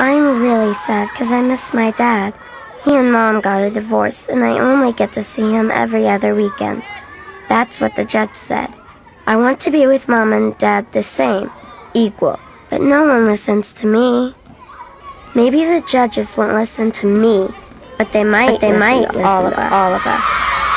I'm really sad because I miss my dad. He and Mom got a divorce, and I only get to see him every other weekend. That's what the judge said. I want to be with Mom and Dad the same, equal, but no one listens to me. Maybe the judges won't listen to me, but they might listen to all of us.